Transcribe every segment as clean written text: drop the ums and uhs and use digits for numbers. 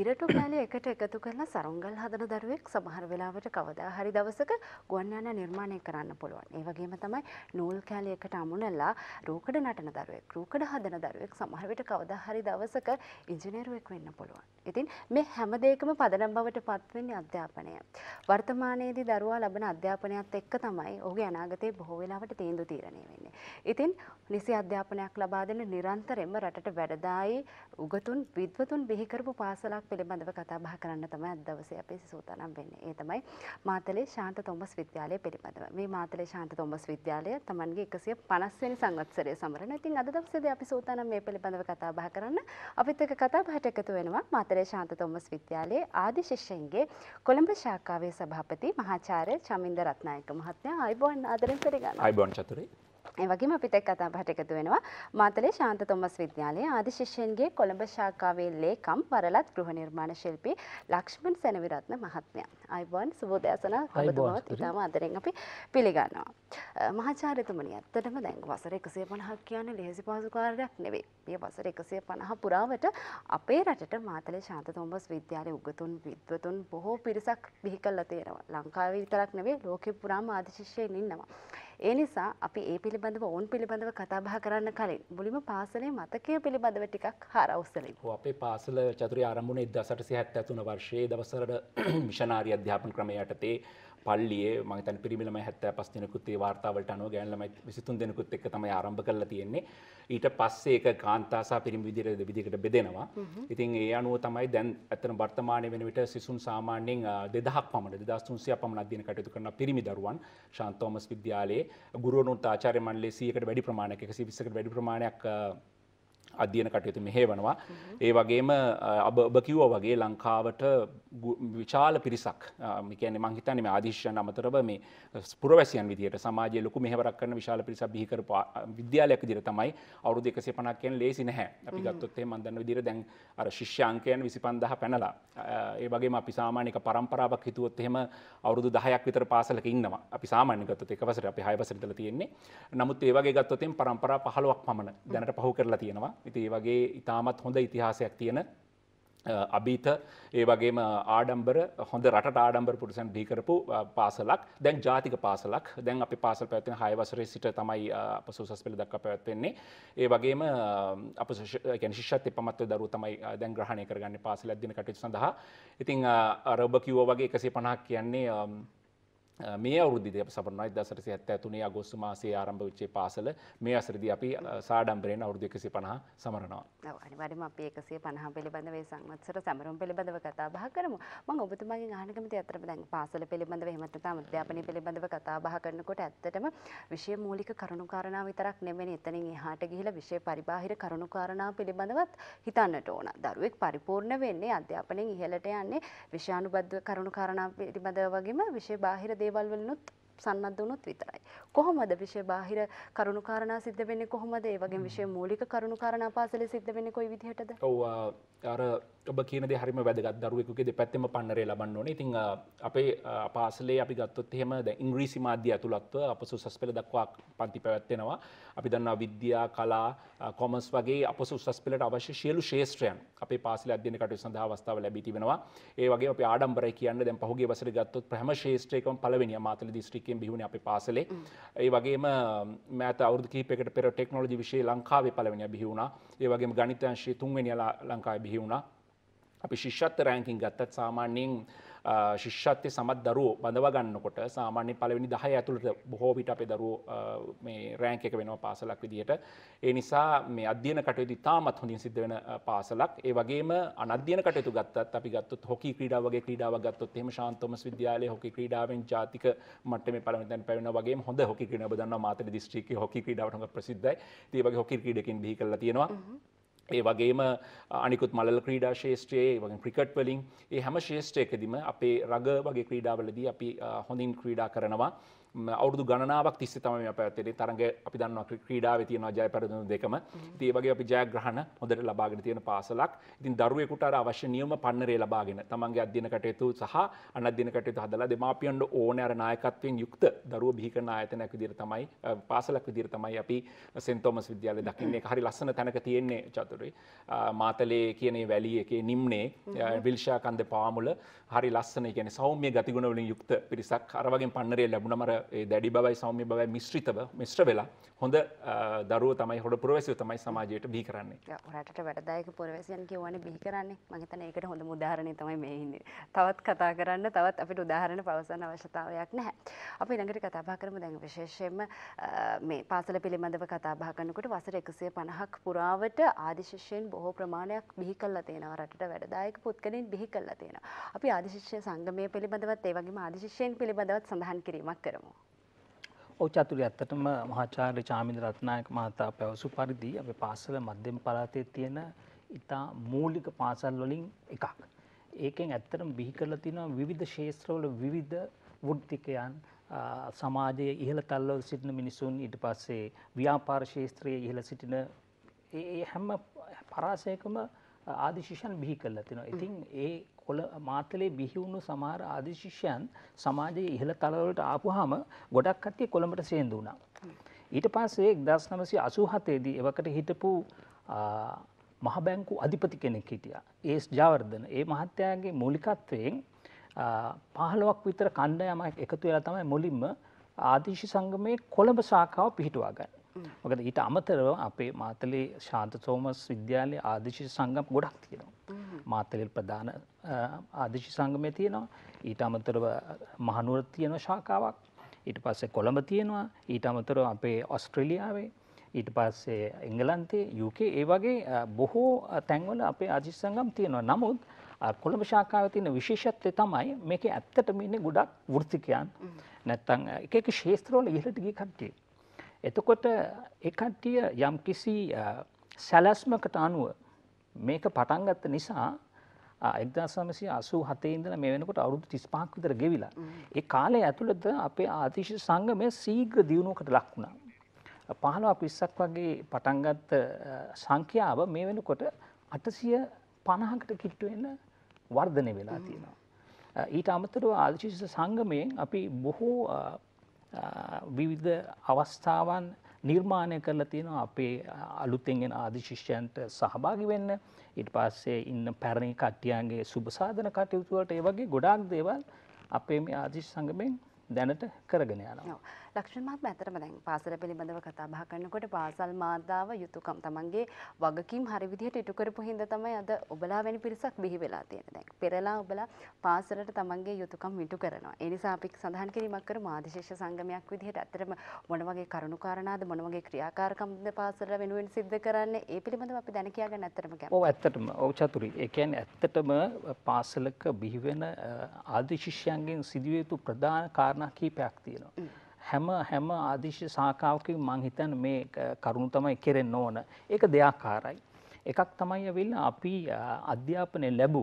ඉරටු කැලේ එකට එකතු කරලා සරංගල් හදන දරුවෙක් සමහර වෙලාවට කවදා හරි දවසක ගුවන් යානා නිර්මාණය කරන්න පුළුවන්. ඒ වගේම තමයි නූල් කැලේ එකට අමුණලා රූකඩ නටන දරුවෙක් රූකඩ හදන දරුවෙක් සමහර විට කවදා හරි දවසක ඉංජිනේරුවෙක් වෙන්න පුළුවන්. ඉතින් මේ හැම දෙයකම පදනම් බවට පත් වෙන්නේ අධ්‍යාපනය. වර්තමානයේදී දරුවා ලබන අධ්‍යාපනයත් එක්ක තමයි ඔහුගේ අනාගතයේ බොහෝ වෙලාවට තීන්දුව తీරණය වෙන්නේ. ඉතින් නිසි අධ්‍යාපනයක් ලබා දෙන නිරන්තරයෙන්ම රටට වැඩදායි උගතුන් විද්වතුන් බිහි කරපු පාසලක් පිළිබඳව කතා බහ කරන්න තමයි අද දවසේ අපි සූදානම් වෙන්නේ. ඒ තමයි මාතලේ ශාන්ත තොමස් විද්‍යාලය පිළිබඳව. මේ මාතලේ ශාන්ත තොමස් විද්‍යාලය Tamanගේ 150 වෙනි සංවත්සරයේ සමරන. ඉතින් අද දවසේදී අපි සූදානම් මේ පිළිබඳව කතා බහ කරන්න. අපිත් එක්ක කතා බහට එකතු වෙනවා මාතලේ ශාන්ත තොමස් විද්‍යාලයේ ආදි ශිෂ්‍යයන්ගේ කොළඹ ශාඛාවේ සභාපති මහාචාර්ය චමින්ද රත්නායක මහත්මයා ආයිබෝන් ආදරෙන් පිළිගන්නවා. ආයිබෝන් චතුරේ. ඒ වගේම අපිට එක්ක කතා බහට එකතු වෙනවා මාතලේ ශාන්ත තොමස් විද්‍යාලයේ ආදි ශිෂ්‍යයන්ගේ කොළඹ ශාඛාවේ ලේකම් වරලත් ගෘහ නිර්මාණ ශිල්පී ලක්ෂ්මන් සෙනවිරත්න මහත්මයා. අයිබෝන් සුබෝදයසන ඔබතුමාත් ඉතාම ආදරෙන් අපි පිළිගන්නවා. මහාචාර්යතුමනි ඇත්තටම දැන් වසර 150ක් කියන්නේ ලෙහෙසි පහසු කාර්යයක් නෙවෙයි. මේ වසර 150 පුරාවට අපේ රටට මාතලේ ශාන්ත තොමස් විද්‍යාලයේ උගතුන් විද්වතුන් බොහෝ පිරිසක් බිහි කළා තියෙනවා. ලංකාවේ විතරක් නෙවෙයි ලෝකෙ පුරාම ආදි ශිෂ්‍යයන් ඉන්නවා. ඒ නිසා අපි මේ පිළිබඳව ඕන් පිළිබඳව කතා බහ කරන්න කලින් මුලින්ම පාසලේ මතකයේ පිළිබඳව ටිකක් හාරවුස්සලින්. අපේ පාසල චතුරිය ආරම්භ වුණේ 1873 වර්ෂයේ දවසට මිෂනාරි අධ්‍යාපන ක්‍රමය යටතේ පල්ලියේ මම හිතන්නේ පිරිමි ළමයි 75 දෙනෙකුත් ඒ වාර්තාවලට අනුව ගෑණු ළමයි 23 දෙනෙකුත් එක්ක තමයි ආරම්භ කරලා තියෙන්නේ. ඊට පස්සේ ඒක කාන්තා සහ පිරිමි විදියට දෙවිදිකට බෙදෙනවා. ඉතින් ඒ අනුව තමයි දැන් අතන වර්තමානයේ වෙන විට සිසුන් සාමාන්‍යයෙන් 2000ක් පමණ 2300ක් පමණ අධ්‍යයන කටයුතු කරන පිරිමි දරුවන් ශාන්ත තෝමස් විද්‍යාලයේ ගුරුවරුන්ට ආචාර්ය මණ්ඩලයේ 100කට වැඩි ප්‍රමාණයක් 120කට වැඩි ප්‍රමාණයක් අධ්‍යයන කටයුතු මෙහෙවනවා. ඒ වගේම ඔබ කිව්වා වගේ ලංකාවට විශාල පිරිසක් මේ කියන්නේ මම හිතන්නේ මේ ආදිශයන් අමතරව මේ පුරවැසියන් විදියට සමාජයේ ලොකු මෙහෙවරක් කරන විශාල පිරිසක් බිහි කරපු විද්‍යාලයක් විදියට තමයි අවුරුදු 150ක් කියන්නේ ලේසි නැහැ. අපි ගත්තොත් එහෙනම් මම දන්න විදියට දැන් අර ශිෂ්‍ය අංකයන් 25000 පැනලා. ඒ වගේම අපි සාමාන්‍ය එක පරම්පරාවක් හිතුවොත් එහෙම අවුරුදු 10ක් විතර පාසලක ඉන්නවා. අපි සාමාන්‍ය ගත්තොත් එක වසරේ අපි 6 වසරේ ඉඳලා තියෙන්නේ. නමුත් ඒ වගේ ගත්තොත් එහෙනම් පරම්පරා 15ක් පමණ දැනට පහු කරලා තියෙනවා. ඉතින් ඒ වගේ ඉතාමත් හොඳ ඉතිහාසයක් තියෙන අභීත ඒ වගේම ආඩම්බර හොඳ රටට ආඩම්බර පුරුෂයන් බිහි කරපු පාසලක් දැන් ජාතික පාසලක් දැන් අපේ පාසල් පැවැත්වෙන 6 වසරේ සිට තමයි අප සෝසස් පෙළ දක්වා පැවැත්වෙන්නේ. ඒ වගේම අප කියන්නේ ශිෂ්‍යත්ව පමත්ව දරුවෝ තමයි දැන් ග්‍රහණය කරගන්නේ පාසල අධ්‍යයන කටයුතු සඳහා. ඉතින් අර ඔබ කිව්වා වගේ 150ක් කියන්නේ මේ අවුරුද්දේ අපි සමරනවා 1873 අගෝස්තු මාසයේ ආරම්භ වෙච්ච පාසල මේ වසරේදී අපි සාඩම්බරයෙන් අවුරුදු 150 සමරනවා. ඔව් අනිවාර්යයෙන්ම අපි 150 පිළිබඳව මේ සංවත්සර සමරුම් පිළිබඳව කතා බහ කරමු. මම ඔබතුමාගෙන් අහන්න කැමතියි අතරම දැන් පාසල පිළිබඳව එහෙමත් නැත්නම් අධ්‍යාපනය පිළිබඳව කතා බහ කරනකොට ඇත්තටම විෂය මූලික කරුණු කාරණා විතරක් නෙමෙයි එතනින් එහාට ගිහිලා විෂය පරිබාහිර කරුණු කාරණා පිළිබඳවත් හිතන්නට ඕන. දරුවෙක් පරිපූර්ණ වෙන්නේ අධ්‍යාපනයෙන් ඉහළට යන්නේ විෂානුබද්ධ කරුණු කාරණා පිළිබඳව වගේම විෂය බාහිර දේවල් වලනුත් සම්බන්ධ වුණොත් විතරයි. කොහොමද විෂය බාහිර කරුණු කාරණා සිද්ධ වෙන්නේ කොහොමද? ඒ වගේම විෂය මූලික කරුණු කාරණා පාසලේ සිද්ධ වෙන්නේ කොයි විදිහටද? ඔව් අර ඔබ කියන දේ හරියම වැදගත්. දරුවෙකුගේ දෙපැත්තෙම පන්නරය ලබන්න ඕනේ. ඉතින් අපේ පාසලේ අපි ගත්තොත් එහෙම දැන් ඉංග්‍රීසි මාධ්‍ය අතුලත්ව අපසුසස් පෙළ දක්වා පන්ති පැවැත්වෙනවා. අපි දන්නවා විද්‍යා, කලා, කොමර්ස් වගේ අපසුසස් පෙළට අවශ්‍ය සියලු ශාස්ත්‍රයන් අපේ පාසලේ අධ්‍යයන කටයුතු සඳහා අවස්ථාව ලැබී තිබෙනවා. ඒ වගේම අපි ආඩම්බරයි කියන්නේ දැන් පහුගිය වසරේ ගත්තොත් හැම ශාස්ත්‍රයකම පළවෙනියා මාතලේ දිස්ත්‍රික්කයේ බිහුණේ අපේ පාසලේ. ඒ වගේම මෑත අවුරුදු කිහිපයකට පෙර ටෙක්නොලොජි විෂය ලංකාවේ පළවෙනියා බිහි වුණා. ඒ වගේම ගණිත අංශය තුන්වෙනියා ලංකාවේ බිහි වුණා. අපි ශිෂ්‍යත්ව රෑන්කින් ගත්තත් සාමාන්‍යයෙන් ශිෂ්‍යත්වයේ සමත් දරුවෝ බඳවා ගන්නකොට සාමාන්‍යයෙන් පළවෙනි 10 ඇතුළත බොහෝ විට අපේ දරුවෝ මේ රෑන්ක් එක වෙනවා පාසලක් විදියට. ඒ නිසා මේ අධ්‍යයන කටයුතු ඉතාමත් හොඳින් සිද්ධ වෙන පාසලක්. ඒ වගේම අනධ්‍යයන කටයුතු ගත්තත් අපි ගත්තොත් හොකි ක්‍රීඩාව වගේ ක්‍රීඩාවක් ගත්තොත් එහෙම ශාන්ත තෝමස් විද්‍යාලයේ හොකි ක්‍රීඩාවෙන් ජාතික මට්ටමේ පළවෙනි තැන පැවෙනවා. වගේම හොඳ හොකි ක්‍රීඩාව දන්නවා මාතලේ දිස්ත්‍රික්කයේ හොකි ක්‍රීඩාවට හොඟ ප්‍රසිද්ධයි. ඉතින් මේ වගේ හොකි ක්‍රීඩකයන් බිහි කරලා තියෙනවා. ඒ වගේම අනිකුත් මළල ක්‍රීඩා ශාස්ත්‍රයේ ඒ වගේම ක්‍රිකට් වලින් ඒ හැම ශාස්ත්‍රයකදීම අපේ රග වගේ ක්‍රීඩාවලදී අපි හොඳින් ක්‍රීඩා කරනවා. අවුරුදු ගණනාවක් තිස්සේ තමයි මේ පැවැත්වෙන්නේ තරඟ අපි දන්නවා ක්‍රීඩාවේ තියෙනවා ජය පරාජය දෙකම. ඉතින් ඒ වගේ අපි ජයග්‍රහණ හොඳට ලබාගෙන තියෙන පාසලක්. ඉතින් දරුවෙකුට අර අවශ්‍ය නියම පන්නරේ ලබාගෙන තමන්ගේ අධ්‍යයන කටයුතු සහ අනධ්‍යයන කටයුතු හදලා දෙමාපියන්ට ඕනේ අර නායකත්වයෙන් යුක්ත දරුවෝ බිහි කරන ආයතනයක් විදිහට තමයි පාසලක් විදිහට තමයි අපි සෙන්ට් තෝමස් විද්‍යාලය දකින්නේ. ඒක හරි ලස්සන තැනක තියෙන්නේ චතුරේ. මාතලේ කියන මේ වැලි එකේ නිම්නේ විල්ෂා කන්ද පාමුල හරි ලස්සන. ඒ කියන්නේ සෞම්‍ය ගතිගුණ වලින් යුක්ත පිරිසක් අර වගේ පන්නරේ ලැබුණම අර දැඩි බවයි සෞම්‍ය බවයි මිශ්‍රිතව මිශ්‍ර වෙලා හොඳ දරුවෝ තමයි හොඳ පුරවැසියෝ තමයි සමාජයට බිහි කරන්නේ. රටට වැඩදායක පුරවැසියන් කියවන්නේ බිහි කරන්නේ. මම හිතන්නේ ඒකට හොඳම උදාහරණය තමයි මේ ඉන්නේ. තවත් කතා කරන්න තවත් අපිට උදාහරණ පවසන්න අවශ්‍යතාවයක් නැහැ. අපි ඊළඟට කතා බහ කරමු දැන් විශේෂයෙන්ම මේ පාසල පිළිබඳව කතා බහ කරනකොට වසර 150ක් පුරාවට ආදි ශිෂ්‍යයන් බොහෝ ප්‍රමාණයක් බිහි කරලා තියෙනවා රටට වැඩදායක පුද්ගලයන් බිහි කරලා තියෙනවා. අපි ආදි ශිෂ්‍ය සංගමය පිළිබඳවත් ඒ වගේම ආදි ශිෂ්‍යයන් පිළිබඳවත් සඳහන් කිරීමක් කරමු. චතුරිය ඇත්තටම මහාචාර්ය චාමින්ද රත්නායක මහතා පැවසු පරිදි අපේ පාසල මධ්‍යම පළාතේ තියෙන ඉතා මූලික පාසල් වලින් එකක්. ඒකෙන් ඇත්තටම බිහි කරලා තියෙනවා විවිධ ශාස්ත්‍රවල විවිධ වෘත්තිකයන් සමාජයේ ඉහළ තලවල සිටින මිනිසුන් ඊට පස්සේ ව්‍යාපාර ශාස්ත්‍රයේ ඉහළ සිටින ඒ හැම පරාසයකම ආදි ශිෂ්‍යයන් බිහි කරලා තිනවා. ඉතින් ඒ කොළ මාතලේ බිහි වුණු සමහර ආදි ශිෂ්‍යයන් සමාජයේ ඉහළ තලවලට ආපුවාම ගොඩක් කට්ටිය කොළඹට සේන්දු වුණා. ඊට පස්සේ 1987 දී එවකට හිටපු මහ බැංකු අධිපති කෙනෙක් හිටියා S. ජයවර්ධන. ඒ මහත්තයාගේ මූලිකත්වයෙන් 15ක් විතර කණ්ඩායමක් එකතු වෙලා තමයි මුලින්ම ආදි ශිෂ්‍ය සංගමයේ කොළඹ ශාඛාව පිහිටුවා ගන්නේ. මොකද ඊට අමතරව අපේ මාතලේ ශාන්ත තෝමස් විද්‍යාලයේ ආදි ශිෂ්‍ය සංගම් ගොඩක් තියෙනවා. මාතලේ ප්‍රධාන ආදි ශිෂ්‍ය සංගමය තියෙනවා. ඊට අමතරව මහනුවර තියෙන ශාඛාවක්. ඊට පස්සේ කොළඹ තියෙනවා. ඊට අමතරව අපේ ඕස්ට්‍රේලියාවේ ඊට පස්සේ එංගලන්තයේ UK ඒ වගේ බොහෝ තැන්වල අපේ ආදි ශිෂ්‍ය සංගම් තියෙනවා. නමුත් කොළඹ ශාඛාවේ තියෙන විශේෂත්වය තමයි මේකේ ඇත්තටම ඉන්නේ ගොඩක් වෘත්තිකයන්. නැත්තම් එක එක ශාස්ත්‍රවල ඉහළට ගිය කට්ටිය. එතකොට ඒ කට්ටිය යම් කිසි සැලැස්මකට අනුව මේක පටන් ගත්ත නිසා 1987 ඉඳලා මේ වෙනකොට අවුරුදු 35ක් විතර ගෙවිලා. ඒ කාලය ඇතුළත අපේ ආදි ශිෂ්‍ය සංගමය ශීඝ්‍ර දියුණුවකට ලක් වුණා. 15ක් 20ක් වගේ පටන් ගත්ත සංඛ්‍යාව මේ වෙනකොට 850කට කිට්ටු වෙන වර්ධනය වෙලා තියෙනවා. ඊට අමතරව ආදි ශිෂ්‍ය සංගමයෙන් අපි බොහෝ විවිධ අවස්ථාවන් නිර්මාණය කරලා තියෙනවා අපේ අලුතෙන් එන ආදි ශිෂ්‍යයන්ට සහභාගී වෙන්න. ඊට පස්සේ ඉන්න පැරණි කට්ටියන්ගේ සුබ සාධන කටයුතු වලට ඒ වගේ ගොඩාක් දේවල් අපේ මේ ආදි ශිෂ්‍ය සංගමෙන් දැනට කරගෙන යනවා. ලක්ෂ්මන් මහත්මයා අතරම දැන් පාසල පිළිබඳව කතා බහ කරනකොට පාසල් මාතාව යුතුයකම් තමන්ගේ වගකීම් හරි විදිහට ඉටු කරපු හින්දා තමයි අද ඔබලා වැනි පිරිසක් බිහි වෙලා තියෙන්නේ. දැන් පෙරලා ඔබලා පාසලට තමන්ගේ යුතුයකම් ඉටු කරනවා. ඒ නිසා අපි සඳහන් කිරීමක් කරමු ආදි ශිෂ්‍ය සංගමයක් විදිහට අතරම මොන වගේ කරුණු කාරණාද මොන වගේ ක්‍රියාකාරකම්ද පාසල වෙනුවෙන් සිද්ධ කරන්නේ ඒ පිළිබඳව අපි දැන කියා ගන්න අතරම කැමතියි. ඔව් ඇත්තටම ඔව් චතුරි. ඒ කියන්නේ ඇත්තටම පාසලක බිහි වෙන ආදි ශිෂ්‍යයන්ගෙන් සිදුවිය යුතු ප්‍රධාන කාරණා කීපයක් තියෙනවා. හැම ආදිශ්‍ය සාකාවකින් මං හිතන්නේ මේ කරුණු තමයි කෙරෙන්න ඕන. ඒක දෙයාකාරයි. එකක් තමයි ඇවිල්ලා අපි අධ්‍යාපනය ලැබු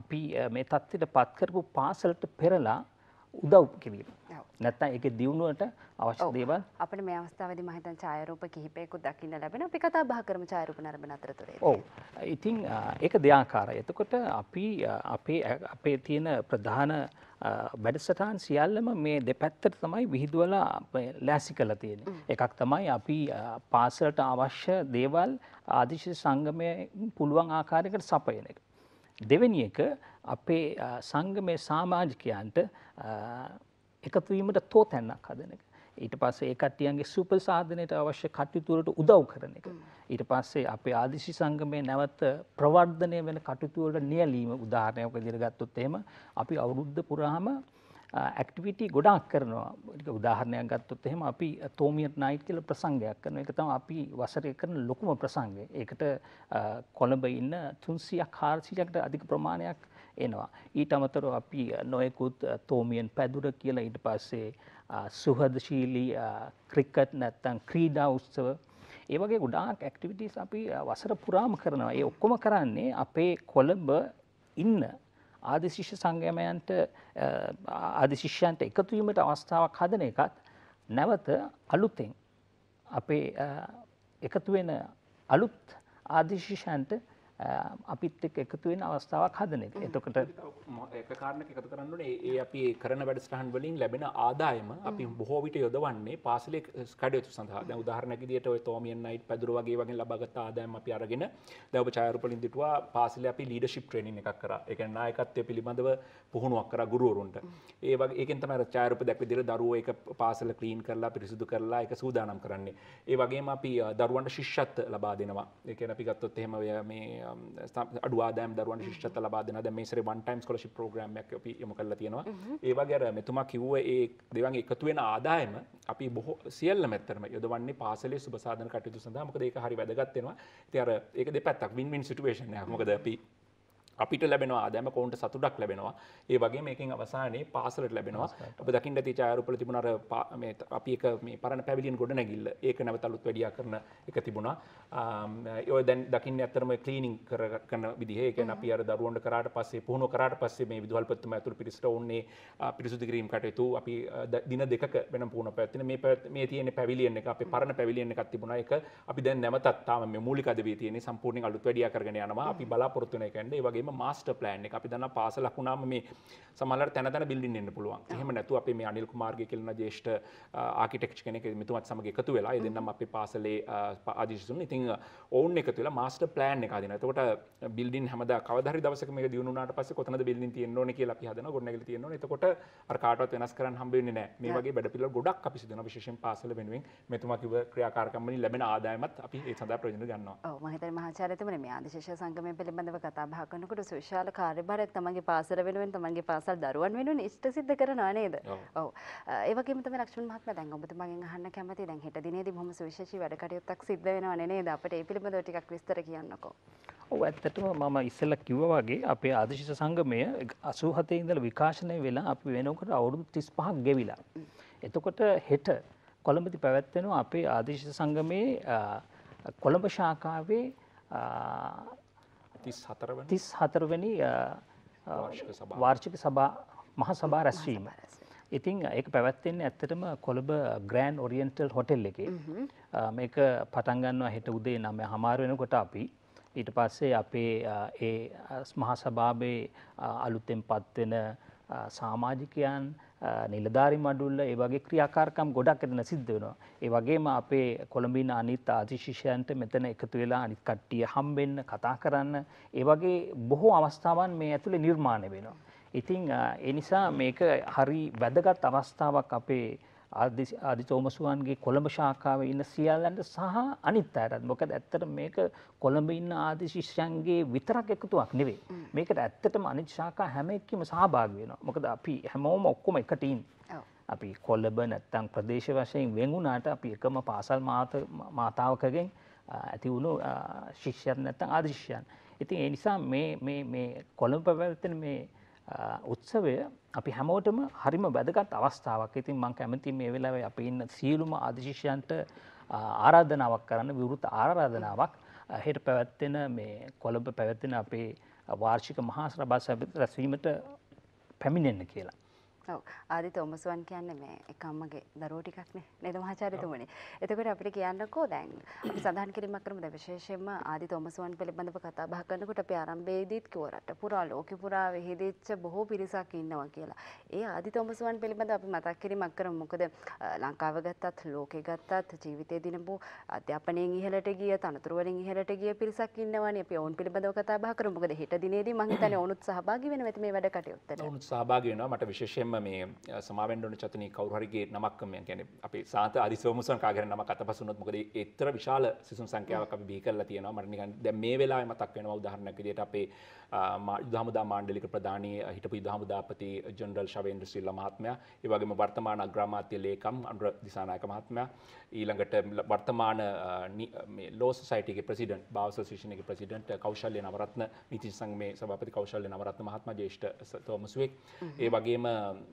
අපි මේ තත්ත්වයටපත් කරපු පාසලට පෙරලා උදව් කිරීම. නැත්නම් ඒකේ දියුණුවට අවශ්‍ය දේවල් අපිට මේ අවස්ථාවේදී මම හිතන්නේ ඡායාරූප කිහිපයක් දකින්න ලැබෙනවා. අපි කතා බහ කරමු ඡායාරූප නරඹන අතරතුරේ. ඔව්. ඉතින් ඒක දෙයාකාරයි. එතකොට අපි අපේ තියෙන ප්‍රධාන වැඩසටහන් සියල්ලම මේ දෙපැත්තට තමයි විහිදුවලා ලෑසි කරලා තියෙන්නේ. එකක් තමයි අපි පාසලට අවශ්‍ය දේවල් ආදි ශිෂ්‍ය සංගමයෙන් පුළුවන් ආකාරයකට සපයන එක. දෙවෙනි එක අපේ සංගමයේ සමාජිකයන්ට එකතු වීමට තෝතැන්නක් හදන එක. ඊට පස්සේ ඒ කට්ටියන්ගේ සුප සාධනයට අවශ්‍ය කටයුතු වලට උදව් කරන එක. ඊට පස්සේ අපේ ආදි ශිෂ්‍ය සංගමයේ නැවත ප්‍රවර්ධනය වෙන කටයුතු වලට නියැලීම උදාහරණයක් විදිහට ගත්තොත් එහෙම අපි අවුරුද්ද පුරාම ඇක්ටිවිටි ගොඩාක් කරනවා. උදාහරණයක් ගත්තොත් එහෙම අපි තෝමියට් නයිට් කියලා ප්‍රසංගයක් කරනවා. ඒක තමයි අපි වසරේ කරන ලොකුම ප්‍රසංගය. ඒකට කොළඹ ඉන්න 300ක් 400කට අධික ප්‍රමාණයක් එනවා. ඊට අමතරව අපි නොයෙකුත් තෝමියන් පැදුර කියලා ඊට පස්සේ සුහදශීලී ක්‍රිකට් නැත්නම් ක්‍රීඩා උත්සව ඒ වගේ ගොඩාක් ඇක්ටිවිටීස් අපි වසර පුරාම කරනවා. ඒ ඔක්කොම කරන්නේ අපේ කොළඹ ඉන්න ආදි ශිෂ්‍ය සංගමයන්ට ආදි ශිෂ්‍යයන්ට එකතු වීමට අවස්ථාවක් හදන එකත් නැවත අලුතෙන් අපේ එකතු වෙන අලුත් ආදිශිෂයන්ට අපිත් එක්ක එකතු වෙන අවස්ථාවක් හදන එක. එතකොට එක කාරණයක් එකතු කරන්න ඕනේ. ඒ අපි කරන වැඩසටහන් වලින් ලැබෙන ආදායම අපි බොහෝ විට යොදවන්නේ පාසලේ කඩයුතු සඳහා. දැන් උදාහරණයක් විදිහට ඔය තෝමියන් නයිට් පැදුර වගේ වගේ ලබාගත් ආදායම අපි අරගෙන දැන් ඔබ ඡායාරූපලින් දිටුවා පාසලේ අපි ලීඩර්ෂිප් ට්‍රේනින් එකක් කරා. ඒ කියන්නේ නායකත්වය පිළිබඳව පුහුණුවක් කරා ගුරුවරුන්ට. ඒ වගේ ඒකෙන් තමයි ඡායාරූප දැක් විදිහට දරුවෝ ඒක පාසල ක්ලීන් කරලා පිරිසිදු කරලා ඒක සූදානම් කරන්නේ. ඒ වගේම අපි දරුවන්ට ශිෂ්‍යත්ව ලබා දෙනවා. ඒ කියන්නේ අපි ගත්තොත් එහෙම මේ අඩුවාදෑම් දරුවන්ට ශිෂ්‍යත්ව ලබා දෙනවා. දැන් මේ සැරේ වන් ටයිම් ස්කෝලර්ෂිප් ප්‍රෝග්‍රෑම් එකක් අපි යොමු කරලා තියෙනවා. ඒ වගේ අර මෙතුමා කිව්ව ඒ දෙවන්ගේ එකතු වෙන ආදායම අපි බොහෝ සියල්ලම ඇත්තටම යොදවන්නේ පාසලේ සුබ සාධන කටයුතු සඳහා. මොකද ඒක හරි වැදගත් වෙනවා. ඉතින් අර ඒක දෙපැත්තක් win win situation එකක්. මොකද අපිට ලැබෙනවා ආදායම කවුන්ට සතුටක් ලැබෙනවා. ඒ වගේම මේකෙන් අවසානයේ පාසලට ලැබෙනවා. ඔබ දකින්න ඇති ඡායාරූපවල තිබුණ අර මේ අපි එක මේ පරණ පැවිලියන් ගොඩනැගිල්ල ඒක නැවත අලුත් වැඩියා කරන එක තිබුණා. ඔය දැන් දකින්නේ ඇත්තටම ක්ලීනින් කරන විදිහ. ඒ කියන්නේ අපි අර දරුවන්ට කරාට පස්සේ පුහුණුව කරාට පස්සේ මේ විදුහල්පතිතුමා ඇතුළු පිරිසට ඕන්නේ පිරිසුදු කිරීම කටයුතු අපි දින දෙකක වෙනම පුහුණුව පැවැත්වෙන මේ තියෙන පැවිලියන් එක අපේ පරණ පැවිලියන් එකක් තිබුණා. ඒක අපි දැන් නැවතත් තාම මේ මූලික අදවිය තියෙන්නේ සම්පූර්ණයෙන් අලුත් වැඩියා කරගෙන යනවා. අපි බලාපොරොත්තු වෙන එක කියන්නේ ඒ වගේම මාස්ටර් ප්ලෑන් එක අපි දන්නා පාසලක් වුණාම මේ සමහරවල් තැන තැන බිල්ඩින් එන්න පුළුවන්. එහෙම නැතු අපි මේ අනිල් කුමාර්ගේ කියලා ජේෂ්ඨ ආකිටෙක්චර් කෙනෙක් මෙතුමත් සමග එකතු වෙලා ඒ දෙන්නම අපේ පාසලේ ආදිශිෂ්‍යතුන් ඉතින් ඕන් එකතු වෙලා මාස්ටර් ප්ලෑන් එක හදනවා. එතකොට බිල්ඩින් හැමදා කවදා හරි දවසක මේක දියුණු වුණාට පස්සේ කොතනද බිල්ඩින් තියෙන්න ඕනේ කියලා අපි හදනවා. ගොඩනැගිලි තියෙන්න ඕනේ. එතකොට අර කාටවත් වෙනස් කරන්න හම්බ වෙන්නේ නැහැ. මේ වගේ වැඩ පිළිවෙල ගොඩක් අපි සිදනවා විශේෂයෙන් පාසල වෙනුවෙන් මෙතුමා කිව්ව ක්‍රියාකාරකම් වලින් ලැබෙන ආදායමත් අපි ඒ සඳහා ප්‍රයෝජන ගන්නවා. ඔව් මම හිතන්නේ මහාචාර්යතුමනි මේ ආදිශිෂ්‍ය සංගමය පිළිබඳව කතා බහ කරනකොට විශාල කාර්යභාරයක් තමන්ගේ පාසල වෙනුවෙන් තමන්ගේ පාසල් දරුවන් වෙනුවෙන් ඉෂ්ට සිද්ධ කරනවා නේද? ඔව්. ඒ වගේම තමයි ලක්ෂ්මන් මහත්මයා දැන් ඔබතුමාගෙන් අහන්න කැමතියි. දැන් හෙට දිනේදී බොහොම සුවිශේෂී වැඩ කටයුත්තක් සිද්ධ වෙනවනේ නේද? අපිට ඒ පිළිබඳව ටිකක් විස්තර කියන්නකෝ. ඔව් ඇත්තටම මම ඉස්සෙල්ලා කිව්වා වගේ අපේ ආදිශිෂ්‍ය සංගමය 87 ඉඳලා විකාශනය වෙලා අපි වෙනකොට අවුරුදු 35ක් ගෙවිලා. එතකොට හෙට කොළඹදී පැවැත්වෙන අපේ ආදිශිෂ්‍ය සංගමයේ කොළඹ ශාඛාවේ 34 වෙනි වාර්ෂික සභා මහ සභා රැස්වීම. ඉතින් ඒක පැවැත්වෙන්නේ ඇත්තටම කොළඹ ග්‍රෑන්ඩ් ඔරියන්ටල් හොටෙල් එකේ. මේක පටන් ගන්නවා හෙට උදේ 9:30 වෙනකොට අපි ඊට පස්සේ අපේ ඒ මහ සභාවේ අලුතෙන් පත්වෙන සමාජිකයන් නිලධාරි මඩුල්ල ඒ වගේ ක්‍රියාකාරකම් ගොඩක් එතන සිද්ධ වෙනවා. ඒ වගේම අපේ කොළඹින අනිත් ආදිශිෂ්‍යයන්ට මෙතන එකතු වෙලා අනිත් කට්ටිය හම්බෙන්න කතා කරන්න ඒ වගේ බොහෝ අවස්ථාවන් මේ ඇතුලේ නිර්මාණය වෙනවා. ඉතින් ඒ නිසා මේක හරි වැදගත් අවස්ථාවක් අපේ ආදි තෝමසුවන්ගේ කොළඹ ශාඛාවේ ඉන්න සියල්ලන්ට සහ අනිත් අයටත්. මොකද ඇත්තටම මේක කොළඹ ඉන්න ආදි ශිෂ්‍යයන්ගේ විතරක් එකතුවක් නෙවෙයි. මේකට ඇත්තටම අනිත් ශාඛා හැම එක්කම සහභාගී වෙනවා. මොකද අපි හැමෝම ඔක්කොම එකට ඉන්නේ. අපි කොළඹ නැත්තම් ප්‍රදේශ වශයෙන් වෙන් වුණාට අපි එකම පාසල් මාතාවකගෙන් ඇති වුණු ශිෂ්‍යයන් නැත්තම් ආදි ශිෂ්‍යයන්. ඉතින් ඒ නිසා මේ කොළඹ පැවැත්වෙන මේ උත්සවය අපි හැමෝටම හරිම වැදගත් අවස්ථාවක්. ඉතින් මම කැමතියි මේ වෙලාවේ අපි ඉන්න සියලුම ආදිශිෂ්‍යයන්ට ආරාධනාවක් කරන්න විවෘත ආරාධනාවක් හෙට පැවැත්වෙන මේ කොළඹ පැවැත්වෙන අපේ වාර්ෂික මහා සභා රැස්වීමට පැමිණෙන්න කියලා. ඔව්. ආදි තෝමසුවන් කියන්නේ මේ එක අම්මගේ දරුවෝ ටිකක් නේද මහාචාර්යතුමනි? එතකොට අපිට කියන්නකෝ දැන් අපි සඳහන් කිරීමක් කරමුද විශේෂයෙන්ම ආදි තෝමසුවන් පිළිබඳව කතා බහ කරනකොට අපි ආරම්භයේදීත් කිව්වා රට පුරා ලෝකෙ පුරා වෙහෙදිච්ච බොහෝ පිරිසක් ඉන්නවා කියලා. ඒ ආදි තෝමසුවන් පිළිබඳව අපි මතක් කිරීමක් කරමු. මොකද ලංකාව ගත්තත් ලෝකෙ ගත්තත් ජීවිතේ දිනපු අධ්‍යාපනයෙන් ඉහළට ගිය තනතුරු වලින් ඉහළට ගිය පිරිසක් ඉන්නවානේ. අපි ඕන් පිළිබඳව කතා බහ කරමු. මොකද හෙට දිනේදී මම හිතන්නේ ඕනුත් සහභාගී වෙනවා මේ වැඩ කටයුත්තට. ඕනුත් සහභාගී වෙනවා. මට විශේෂයෙන් මේ සමාවෙන්න ඕන චතනී කවුරු හරිගේ නමක් මේ කියන්නේ අපේ සාන්ත ආදි සෝමසුවන් කාගේ නමක් අතපසු වුණොත් මොකද ඒතර විශාල සිසුන් සංඛ්‍යාවක් අපි බිහි කරලා තියෙනවා. මට නිකන් දැන් මේ වෙලාවේ මතක් වෙනවා උදාහරණයක් විදිහට අපේ යුදහමුදා මාණ්ඩලික ප්‍රධානී හිටපු යුදහමුදාපති ජෙනරල් ශවේන්ද්‍ර සිල්වා මහත්මයා, ඒ වගේම වර්තමාන අග්‍රාමාත්‍ය ලේකම් අනුර දිසානායක මහත්මයා, ඊළඟට වර්තමාන මේ ලෝ සොසයිටි එකේ ප්‍රෙසිඩන්ට් බාර් ඇසෝෂියේෂන් එකේ ප්‍රෙසිඩන්ට් කෞශල්‍ය නවරත්න, නීති සංගමේ සභාපති කෞශල්‍ය නවරත්න මහත්මයා ජේෂ්ඨ තෝමසුවෙක්, ඒ වගේම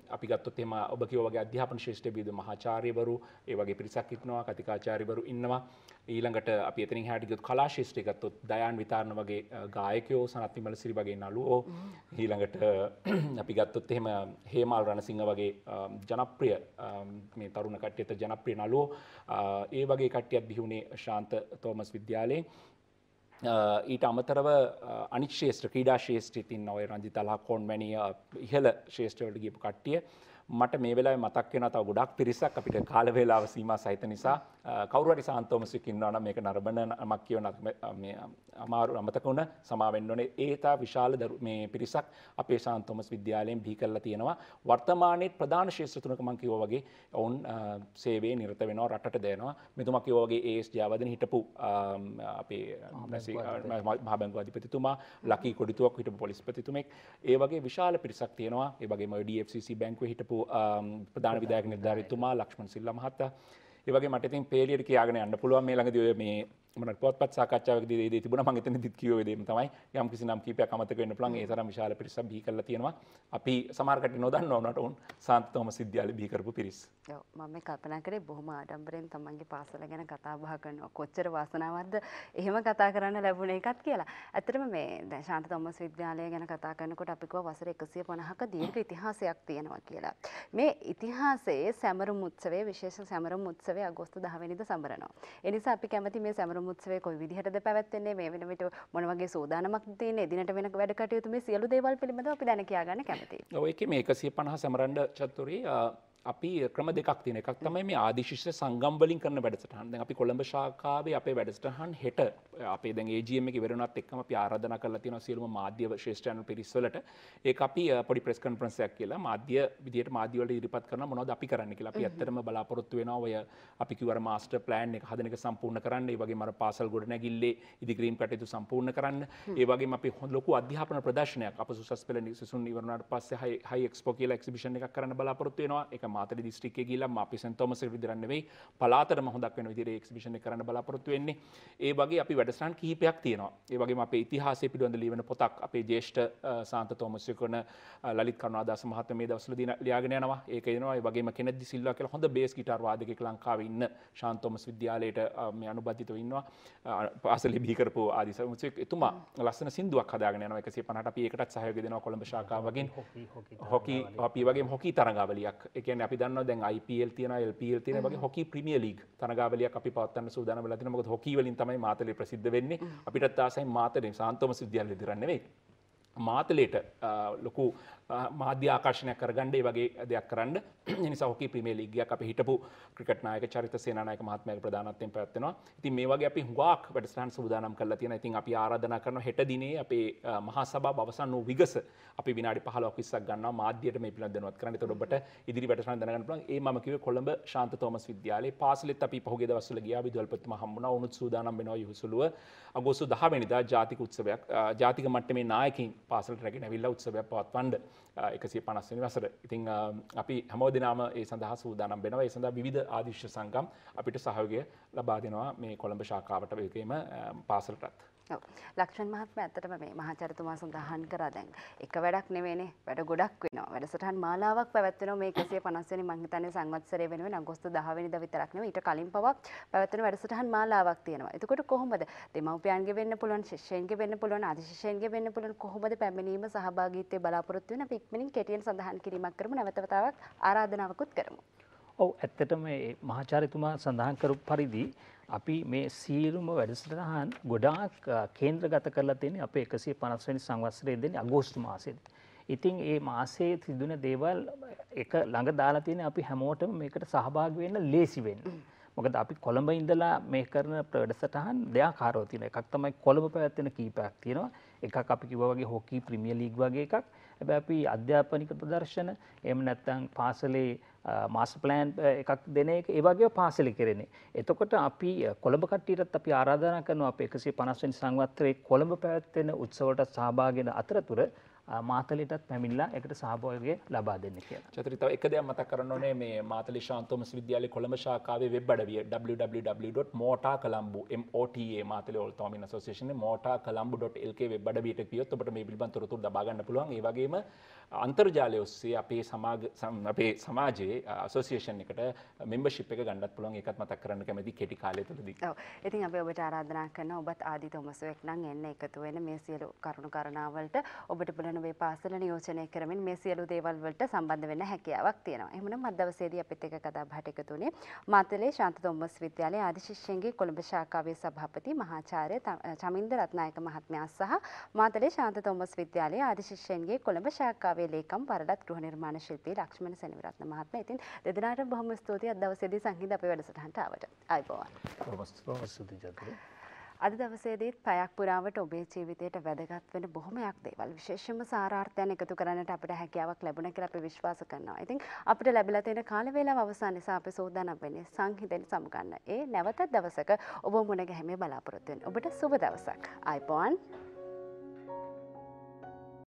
api gatto tema obaki wage adhyapana shreshtabidu mahacharyawaru e wage pirisak itnawa kathikacharyawaru innawa ඊළඟට අපි එතනින් හැට ගියොත් කලා ශිෂ්ටය ගත්තොත් දයාන් විතරන වගේ ගායකයෝ සනත් විමල සිරි වගේ නළුවෝ ඊළඟට අපි ගත්තොත් එහෙම හේමාල් රණසිංහ වගේ ජනප්‍රිය මේ තරුණ කට්ටියට ජනප්‍රිය නළුවෝ ඒ වගේ කට්ටියක් බිහි වුණේ ශාන්ත තෝමස් විද්‍යාලයේ ඊට අමතරව අනිත් ශිෂ්ට ක්‍රීඩා ශිෂ්ටෙත් ඉන්නවා ඒ රංජිතලා කොන්මැණිය ඉහළ ශිෂ්ට වලට ගියපු කට්ටිය මට මේ වෙලාවේ මතක් වෙනවා තව ගොඩක් පිරිසක් අපිට කාල වේලාව සීමා සහිත නිසා කවුරු හරි ශාන්ත තෝමස්වික් ඉන්නවා නම් මේක නරඹන නමක් කියනවා මේ අමාරු අමතක වුණ සමා වෙන්න ඕනේ ඒ තා විශාල මේ පිරිසක් අපේ ශාන්ත තෝමස් විද්‍යාලයෙන් බිහි කරලා තියෙනවා වර්තමානයේ ප්‍රධාන ශිෂ්ට තුනක මම කිව්වා වගේ ඔවුන් සේවයේ නිරත වෙනවා රටට දෙනවා මෙතුමා කිව්වා වගේ S. ජයවර්ධන හිටපු අපේ මහා බැංකුව අධිපතිතුමා ලකී කොඩිතුවක් හිටපු පොලිස්පතිතුමෙක් ඒ වගේ විශාල පිරිසක් තියෙනවා ඒ වගේම DFCC බැංකුවේ හිටපු ප්‍රධාන විධායක නිලධාරීතුමා ලක්ෂ්මන් සිල්වා මහතා ඒ වගේ මට ඉතින් පේලියට කියාගෙන යන්න පුළුවන් මේ ළඟදී මේ මොනක් පොත්පත් සාකච්ඡාවකදී මේ දේ තිබුණා මම එතනදිත් කියුවේ දෙම තමයි යම් කිසි නම් කීපයක් අමතක වෙන්න පුළුවන් ඒ තරම් විශාල පිරිසක් බිහි කරලා තියෙනවා අපි සමහර කට්ටිය නොදන්නවා වුණාට උන් ශාන්ත තෝමස් විද්‍යාලේ බිහි කරපු පිරිස. ඔව් මම මේ කල්පනා කරේ බොහොම ආඩම්බරෙන් තමන්ගේ පාසල ගැන කතා බහ කරනවා කොච්චර වාසනාවක්ද එහෙම කතා කරන්න ලැබුණ එකක් කියලා. ඇත්තටම මේ දැන් ශාන්ත තෝමස් විද්‍යාලය ගැන කතා කරනකොට අපි කිව්වා වසර 150ක දීර්ඝ ඉතිහාසයක් තියෙනවා කියලා. මේ ඉතිහාසයේ සැමරුම් උත්සවයේ විශේෂ සැමරුම් උත්සවය අගෝස්තු 10 වෙනිදා සමරනවා. ඒ නිසා අපි කැමති මේ සැමරුම් උත්සවයේ කොයි විදිහටද පැවැත්වෙන්නේ මේ වෙන විට මොන වගේ සෝදානමක් තියෙන්නේ එදිනට වෙන වැඩ කටයුතු මේ සියලු දේවල් පිළිබඳව අපි දැන කියා ගන්න කැමතියි. ඔය එකේ මේ 150 සමරන්න චතුරී අපි ක්‍රම දෙකක් තියෙන එකක් තමයි මේ ආදි ශිෂ්‍ය සංගම් වලින් කරන වැඩසටහන. දැන් අපි කොළඹ ශාඛාවේ අපේ වැඩසටහන් හෙට අපේ දැන් AGM එක ඉවර වුණත් එක්කම අපි ආරාධනා කරලා තියෙනවා සියලුම මාධ්‍ය ශ්‍රේෂ්ඨයන් පිරිස්වලට. ඒක අපි පොඩි ප්‍රෙස් කොන්ෆරන්ස් එකක් කියලා මාධ්‍ය විදියට මාධ්‍ය වලට ඉදිරිපත් කරනවා මොනවද අපි කරන්න කියලා. අපි ඇත්තටම බලාපොරොත්තු වෙනවා ඔය අපි කිව්වර මාස්ටර් ප්ලෑන් එක හදන එක සම්පූර්ණ කරන්න. ඒ වගේම අර පාසල් ගොඩනැගිල්ලේ ඉදිකිරීම් කටයුතු සම්පූර්ණ කරන්න. ඒ වගේම අපි ලොකු අධ්‍යාපන ප්‍රදර්ශනයක් අප සුසස් පෙළ නිසසුන් ඉවර වුණාට පස්සේ හයි එක්ස්පෝ කියලා එක්සිබිෂන් එකක් කරන්න බලාපොරොත්තු වෙනවා. ඒක මාතලේ දිස්ත්‍රික්කයේ ගිහිල්ලා අපි සෙන්ට් තෝමස් විතරක් නෙවෙයි පළාතටම හොඳක් වෙන විදිහට එක්සිබිෂන් එක කරන්න බලාපොරොත්තු වෙන්නේ. ඒ වගේ අපි වැඩසටහන් කිහිපයක් තියෙනවා. ඒ වගේම අපේ ඉතිහාසය පිළිබඳ ලියවන පොතක් අපේ ජ්‍යෙෂ්ඨ ශාන්ත තෝමස් විකුණ ලලිත් කරුණාදාස මහත්මයා මේ දවස්වලදී ලියාගෙන යනවා. ඒක එනවා. ඒ වගේම කෙනෙත් දි සිල්වා කියලා හොඳ බේස් ගිටාර් වාදකයෙක් ලංකාවේ ඉන්න ශාන්ත තෝමස් විද්‍යාලයට මේ අනුබද්ධිතව ඉන්නවා. පාසලේ බිහි කරපු ආදි සමුචික් එතුමා ලස්සන සින්දුවක් හදාගෙන යනවා 150ට අපි ඒකටත් සහයෝගය දෙනවා කොළඹ ශාඛාව වගේ හොකි අපි වගේම හොකි තරඟාවලියක් කියන්නේ අපි දන්නවා දැන් IPL තියෙනවා LPL තියෙනවා වගේ හොකි ප්‍රීමියර් ලීග් තරගාවලියක් අපි පවත්වන්න සූදානම් වෙලා තිනවා මොකද හොකි වලින් තමයි මාතලේ ප්‍රසිද්ධ වෙන්නේ අපිටත් ආසයි මාතලේ ශාන්ත තෝමස් විද්‍යාලය දිරන්නේ නෙවෙයි මාතලේට ලොකු මාධ්‍ය ආකර්ෂණයක් කරගන්න ඒ වගේ දෙයක් කරන්න ඒ නිසා හොකි ප්‍රීමියර් ලීග් එකක් අපි හිටපු ක්‍රිකට් නායක චරිත සේනානායක මහත්මයාගේ ප්‍රධානත්වයෙන් පැවැත්වෙනවා ඉතින් මේ වගේ අපි හුඟක් වැඩසටහන් සූදානම් කරලා තියෙනවා ඉතින් අපි ආරාධනා කරන හෙට දිනේ අපේ මහා සභාව අවසන් වූ විගස අපි විනාඩි 15ක් 20ක් ගන්නවා මාධ්‍යයට මේ පිළිබඳව දැනුවත් කරන්න. එතකොට ඔබට ඉදිරි වැඩසටහන දැනගන්න පුළුවන්. ඒ මම කිව්වේ කොළඹ ශාන්ත තෝමස් විද්‍යාලයේ පාසලෙත් අපි පහුගිය දවස්වල ගියා විදුහල්පතිතුමා හම්බුණා. උණුත් සූදානම් වෙනවා යහුසලුව අගෝස්තු 10 වෙනිදා ජාතික උත්සවයක් ජාතික මට්ටමේ නායකයින් පාසලට රැගෙන ඇවිල්ලා උත්සවයක් පවත්වන්න 150 වෙනි වසර. ඉතින් අපි හැමෝදිනාම ඒ සඳහා සූදානම් වෙනවා. ඒ සඳහා විවිධ ආදිශ්‍ය සංගම් අපිට සහයෝගය ලබා දෙනවා මේ කොළඹ ශාඛාවට වගේම පාසලටත්. ලක්ෂණ මහත්මයා ඇත්තටම මේ මහාචාර්යතුමා සඳහන් කරා දැන් එක වැඩක් නෙවෙයිනේ වැඩ ගොඩක් වෙනවා වැඩසටහන් මාලාවක් පැවැත්වෙනවා මේ 150 වෙනි මං හිතන්නේ සංවත්සරයේ වෙනුවෙන් අගෝස්තු 10 වෙනිදා විතරක් නෙවෙයි ඊට කලින් පවක් පැවැත්වෙන වැඩසටහන් මාලාවක් තියෙනවා. එතකොට කොහොමද දෙමව්පියන්ගේ වෙන්න පුළුවන් ශිෂ්‍යයන්ගේ වෙන්න පුළුවන් ආදිශිෂ්‍යයන්ගේ වෙන්න පුළුවන් කොහොමද පැමිණීම සහභාගීත්වයේ බලාපොරොත්තු වෙන අපි ඉක්මනින් කෙටියෙන් සඳහන් කිරීමක් කරමු නැවත වතාවක් ආරාධනාවකුත් කරමු. ඔව් ඇත්තටම මේ මහාචාර්යතුමා සඳහන් කරපු පරිදි අපි මේ සියලුම වැඩසටහන් ගොඩාක් කේන්ද්‍රගත කරලා තියෙන්නේ අපේ 150 වෙනි සංවත්සරයේ දෙන අගෝස්තු මාසෙදී. ඉතින් මේ මාසයේ සිදුන දේවල් එක ළඟ දාලා තියෙන අපි හැමෝටම මේකට සහභාගී වෙන්න ලේසි වෙන්න. මොකද අපි කොළඹ ඉඳලා මේ කරන වැඩසටහන් දෙආකාරව තියෙනවා. එකක් තමයි කොළඹ පැවැත්වෙන කීපයක් තියෙනවා. එකක් අපි කිව්වා වගේ හොකි ප්‍රීමියර් ලීග් වගේ එකක්. හැබැයි අපි අධ්‍යාපනික ප්‍රදර්ශන එහෙම නැත්නම් පාසලේ මාස්ටර් ප්ලෑන් එකක් දෙන එක ඒ වගේ පාසලේ කරන්නේ. එතකොට අපි කොළඹ කට්ටියටත් අපි ආරාධනා කරනවා අපේ 150 වෙනි සංවත්සරයේ කොළඹ පැවැත්වෙන උත්සවවලට සහභාගී වෙන අතරතුර මාතලේටත් පැමිණලා ඒකට සහභාගී ලබා දෙන්න කියලා. චතුරි තව එක දෙයක් මතක් කරන්න ඕනේ මේ මාතලේ ශාන්ත තෝමස් විද්‍යාලයේ කොළඹ ශාඛාවේ වෙබ් අඩවිය www.motacolombo.mota Matale All Thomian Association නේ motacolombo.lk වෙබ් අඩවියට ගියොත් ඔබට මේ පිළිබඳ තොරතුරු ලබා ගන්න පුළුවන්. ඒ වගේම අන්තර්ජාලය ඔස්සේ අපේ සමාජයේ ඇසෝෂියේෂන් එකට membership එක ගන්නත් පුළුවන්. ඒකත් මතක් කරන්න කැමති කෙටි කාලය තුළදී. ඔව්. ඉතින් අපි ඔබට ආරාධනා කරනවා ඔබත් ආදි තෝමස් වෙක් නම් එන්න එකතු වෙන මේ සියලු කරුණු කරනවලට ඔබට බලන वे पासल योजने क्रमिन मेसियलु देवल वल्ट संबंध में हैकिया वक्त है ना इमने मध्यम सेदी अपित्ते का कदा भाटे के तूने मातले शांत तोमस विद्यालय आदिशिष्यंगी कोलंब शाखावे सभापति महाचार्य चामिंद रत्नायक महात्म्या सह मातले शांत तोमस विद्यालय आदिशिष्यंगी कोलंब शाखावे लेखम वरदत गृह निर्माण शिल्पी लक्ष्मण सेनविरत्न महात्म्या इतिन දෙදෙනාට බොහොම ස්තුතියි අද දවසේදී සංගීත අපේ වැඩසටහනට ආවට ආයිබෝවන් අද දවසේදීත් පැයක් පුරාවට ඔබේ ජීවිතයට වැදගත් වෙන බොහොමයක් දේවල් විශේෂම සාරාර්ථයන් එකතු කරන්නට අපිට හැකියාවක් ලැබුණා කියලා අපි විශ්වාස කරනවා. ඉතින් අපිට ලැබිලා තියෙන කාල වේලාව අවසන් නිසා අපි සෝදානම් වෙන්නේ සංහිඳෙන් සමගන්න. ඒ නැවත දවසක ඔබ මුණ ගැහිමේ බලාපොරොත්තු වෙන. ඔබට සුබ දවසක්. ආයිබෝවන්.